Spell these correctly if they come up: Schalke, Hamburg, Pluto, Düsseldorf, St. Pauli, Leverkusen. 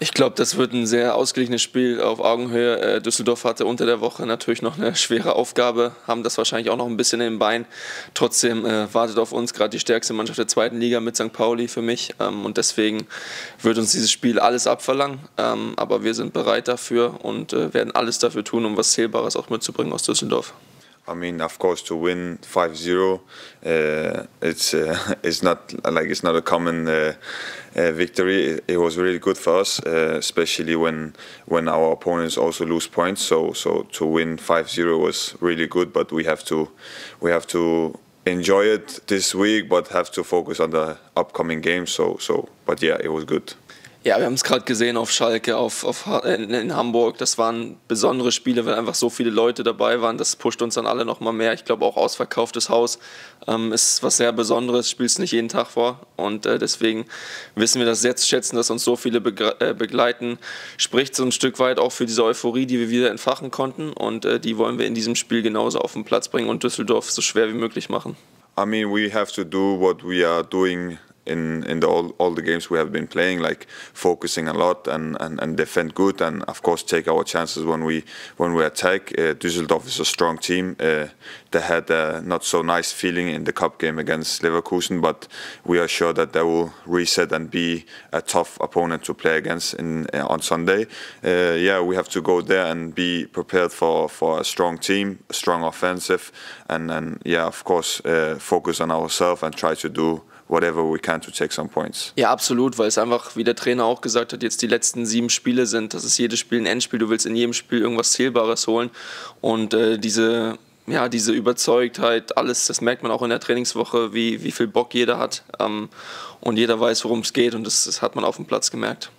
Ich glaube, das wird ein sehr ausgeglichenes Spiel auf Augenhöhe. Düsseldorf hatte unter der Woche natürlich noch eine schwere Aufgabe, haben das wahrscheinlich auch noch ein bisschen im Bein. Trotzdem wartet auf uns gerade die stärkste Mannschaft der zweiten Liga mit St. Pauli für mich. Und deswegen wird uns dieses Spiel alles abverlangen. Aber wir sind bereit dafür und werden alles dafür tun, um was Zählbares auch mitzubringen aus Düsseldorf. I mean, of course, to win 5-0, it's not a common victory. It was really good for us, especially when our opponents also lose points. So to win 5-0 was really good, but we have to enjoy it this week, but have to focus on the upcoming games. But yeah, it was good. Ja, wir haben es gerade gesehen auf Schalke, in Hamburg. Das waren besondere Spiele, weil einfach so viele Leute dabei waren. Das pusht uns dann alle noch mal mehr. Ich glaube, auch ausverkauftes Haus ist was sehr Besonderes. Spielst nicht jeden Tag vor. Und deswegen wissen wir das jetzt schätzen, dass uns so viele begleiten. Spricht so ein Stück weit auch für diese Euphorie, die wir wieder entfachen konnten. Und die wollen wir in diesem Spiel genauso auf den Platz bringen und Düsseldorf so schwer wie möglich machen. I mean, we have to do what we are doing. In all the games we have been playing, like focusing a lot and defend good, and of course take our chances when we attack. Düsseldorf is a strong team. They had a not so nice feeling in the cup game against Leverkusen, but we are sure that they will reset and be a tough opponent to play against on Sunday. Yeah, we have to go there and be prepared for a strong team, strong offensive, and yeah, of course focus on ourselves and try to do whatever we can to take some points. Ja, absolut, weil es einfach, wie der Trainer auch gesagt hat, jetzt die letzten 7 Spiele sind. Das ist jedes Spiel ein Endspiel. Du willst in jedem Spiel irgendwas Zählbares holen. Und diese Überzeugtheit, alles, das merkt man auch in der Trainingswoche, wie viel Bock jeder hat. Und jeder weiß, worum es geht. Und das hat man auf dem Platz gemerkt.